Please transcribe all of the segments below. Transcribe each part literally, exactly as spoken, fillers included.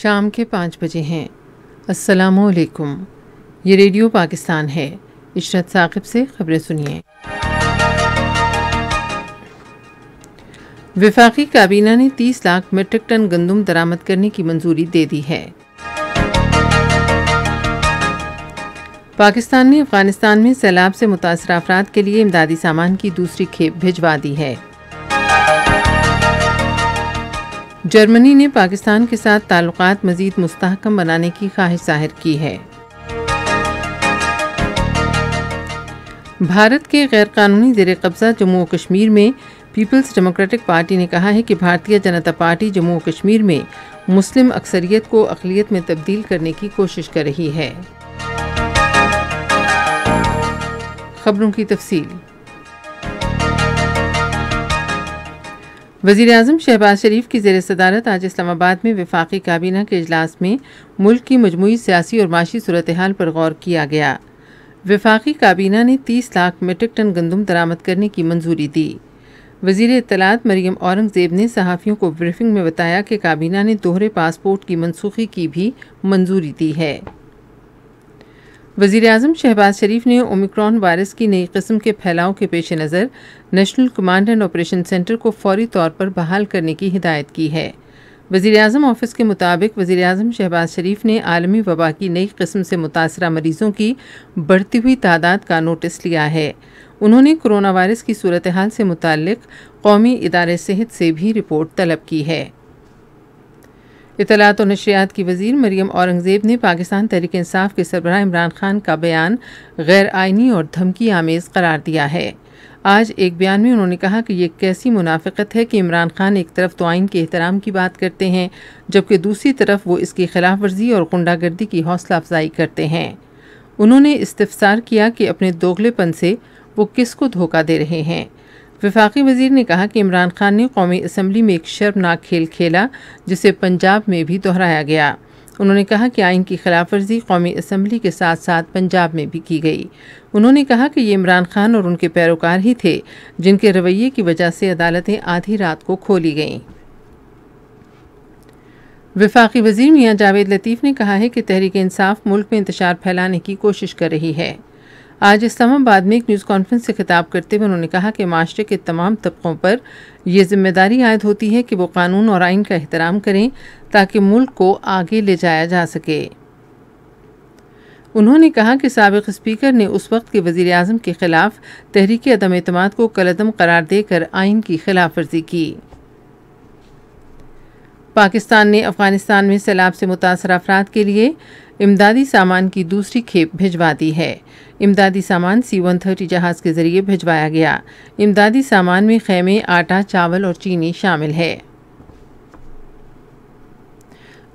शाम के पाँच बजे हैं। अस्सलामु अलैकुम। ये रेडियो पाकिस्तान है। इशरत साकिब से खबरें सुनिए। वफाकी काबीना ने तीस लाख मीट्रिक टन गंदम दरामद करने की मंजूरी दे दी है। पाकिस्तान ने अफगानिस्तान में सैलाब से मुतासर अफराद के लिए इमदादी सामान की दूसरी खेप भिजवा दी है। जर्मनी ने पाकिस्तान के साथ ताल्लुकात मज़ीद मुस्तहकम बनाने की ख्वाहिश जाहिर की है। भारत के गैरकानूनी ज़ेरे कब्ज़ा जम्मू और कश्मीर में पीपल्स डेमोक्रेटिक पार्टी ने कहा है कि भारतीय जनता पार्टी जम्मू और कश्मीर में मुस्लिम अक्सरियत को अक़लियत में तब्दील करने की कोशिश कर रही है। खबरों की तफसील। वज़ीर-ए-आज़म शहबाज शरीफ की ज़ेर सदारत आज इस्लामाबाद में वफाकी काबीना के इजलास में मुल्क की मजमूई सियासी और माशी सूरत-ए-हाल पर गौर किया गया। वफाकी काबीना ने तीस लाख मीट्रिक टन गंदम दरामद करने की मंजूरी दी। वज़ीर इत्तलात मरियम औरंगज़ेब ने सहाफ़ियों को ब्रीफिंग में बताया कि काबीना ने दोहरे पासपोर्ट की मनसूखी की भी मंजूरी दी है। वज़ीर आज़म शहबाज शरीफ ने ओमिक्रॉन वायरस की नई किस्म के फैलाव के पेश नज़र national command and operation centre को फौरी तौर पर बहाल करने की हिदायत की है। वज़ीर आज़म ऑफिस के मुताबिक वज़ीर आज़म शहबाज शरीफ ने आलमी वबा की नई किस्म से मुतासरा मरीज़ों की बढ़ती हुई तादाद का नोटिस लिया है। उन्होंने कोरोना वायरस की सूरत हाल से मुताल्लिक कौमी इदारे सेहत से भी रिपोर्ट तलब की है। इतलात और नशरियात की वज़ीर मरियम औरंगज़ेब ने पाकिस्तान तहरीक-ए-इंसाफ़ के सरबराह इमरान खान का बयान गैर आइनी और धमकी आमेज़ करार दिया है। आज एक बयान में उन्होंने कहा कि ये कैसी मुनाफ़िक़त है कि इमरान खान एक तरफ तो आइन के एहतराम की बात करते हैं, जबकि दूसरी तरफ वो इसकी खिलाफ वर्जी और गुंडागर्दी की हौसला अफजाई करते हैं। उन्होंने इस्तफ़सार किया कि अपने दोगलेपन से वो किसको धोखा दे रहे हैं। वफाकी वज़ीर ने कहा कि इमरान खान ने कौमी असम्बली में एक शर्मनाक खेल खेला जिसे पंजाब में भी दोहराया गया। उन्होंने कहा कि आइन की खिलाफवर्जी कौमी असम्बली के साथ साथ पंजाब में भी की गई। उन्होंने कहा कि ये इमरान खान और उनके पैरोकार ही थे जिनके रवैये की वजह से अदालतें आधी रात को खोली गईं। वफाकी वज़ीर मियाँ जावेद लतीफ़ ने कहा है कि तहरीक इंसाफ मुल्क में इंतशार फैलाने की कोशिश कर रही है। आज इस्लामाबाद में एक न्यूज़ कॉन्फ्रेंस से खिताब करते हुए उन्होंने कहा कि माशरे के तमाम तबकों पर यह जिम्मेदारी आयद होती है कि वो कानून और आइन का एहतराम करें ताकि मुल्क को आगे ले जाया जा सके। उन्होंने कहा कि साबिक़ स्पीकर ने उस वक्त के वज़ीर-ए-आज़म के ख़िलाफ़ तहरीक अदम एतमाद को कलअदम करार देकर आइन की खिलाफ वर्जी की। पाकिस्तान ने अफ़गानिस्तान में सैलाब से मुतासर अफराद के लिए इमदादी सामान की दूसरी खेप भिजवा दी है। इमदादी सामान सी वन थर्टी जहाज़ के ज़रिए भिजवाया गया। इमदादी सामान में खैमे, आटा, चावल और चीनी शामिल है।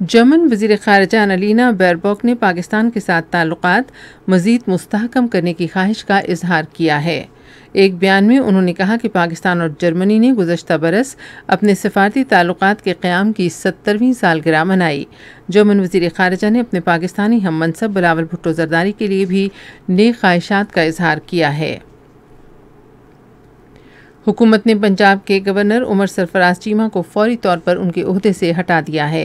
जर्मन वज़ीर ख़ारिजा अनालीना बेरबॉक ने पाकिस्तान के साथ ताल्लुकात मज़ीद मुस्तहकम करने की ख्वाहिश का इजहार किया है। एक बयान में उन्होंने कहा कि पाकिस्तान और जर्मनी ने गुज़श्ता बरस अपने सफारती ताल्लुकात के क़याम की सत्तरवीं सालगिरह मनाई। जर्मन वज़ीर ख़ारिजा ने अपने पाकिस्तानी हम मनसब बिलावल भुट्टो जरदारी के लिए भी नेक ख्वाहिशात का इजहार किया है। हुकूमत ने पंजाब के गवर्नर उमर सरफराज चीमा को फौरी तौर पर उनके ओहदे से हटा दिया है।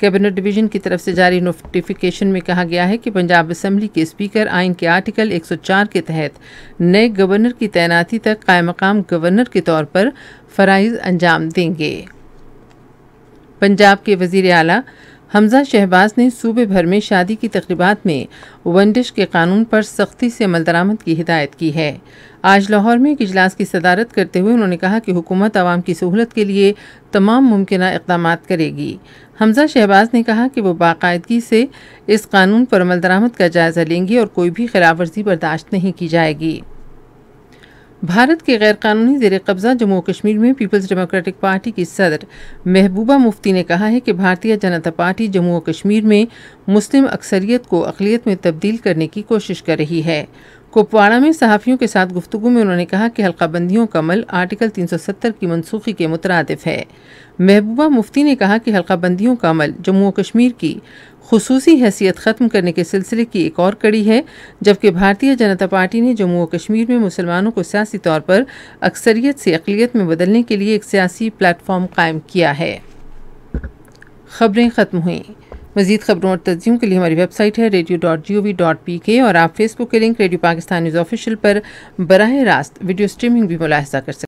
कैबिनेट डिवीज़न की तरफ से जारी नोटिफिकेशन में कहा गया है कि पंजाब असम्बली के स्पीकर आइन के आर्टिकल एक सौ चार के तहत नए गवर्नर की तैनाती तक कायम मकाम गवर्नर के तौर पर फ़राइज़ अंजाम देंगे। पंजाब के वज़ीर आला हमजा शहबाज ने सूबे भर में शादी की तकरीबात में वन डिश के कानून पर सख्ती से अमल दरामद की हिदायत की है। आज लाहौर में एक इजलास की सदारत करते हुए उन्होंने कहा कि हुकूमत आवाम की सहूलत के लिए तमाम मुमकिन इकदाम करेगी। हमजा शहबाज ने कहा कि वो बाकायदगी से इस कानून पर अमल दरामद का जायज़ा लेंगे और कोई भी खिलाफ वर्जी बर्दाश्त नहीं की जाएगी। भारत के गैरकानूनी ज़ेरे कब्ज़ा जम्मू कश्मीर में पीपल्स डेमोक्रेटिक पार्टी की सदर महबूबा मुफ्ती ने कहा है कि भारतीय जनता पार्टी जम्मू कश्मीर में मुस्लिम अक्सरियत को अक़लियत में तब्दील करने की कोशिश कर रही है। कुपवाड़ा में सहाफ़ियों के साथ गुफ्तगू में उन्होंने कहा कि हल्काबंदियों का अमल आर्टिकल तीन सौ सत्तर की मनसूखी के मुतरादिफ है। महबूबा मुफ्ती ने कहा कि हल्काबंदियों का अमल जम्मू कश्मीर की खुसूसी हैसियत ख़त्म करने के सिलसिले की एक और कड़ी है, जबकि भारतीय जनता पार्टी ने जम्मू और कश्मीर में मुसलमानों को सियासी तौर पर अक्सरियत से अक़लियत में बदलने के लिए एक सियासी प्लेटफॉर्म कायम किया है। खबरें ख़त्म हुईं। मजीद खबरों और तज्जियों के लिए हमारी वेबसाइट है radio dot G O V dot P K और आप फेसबुक के link radio Pakistan news official पर बराह रास्त वीडियो स्ट्रीमिंग भी मुलाहजा कर सकते हैं।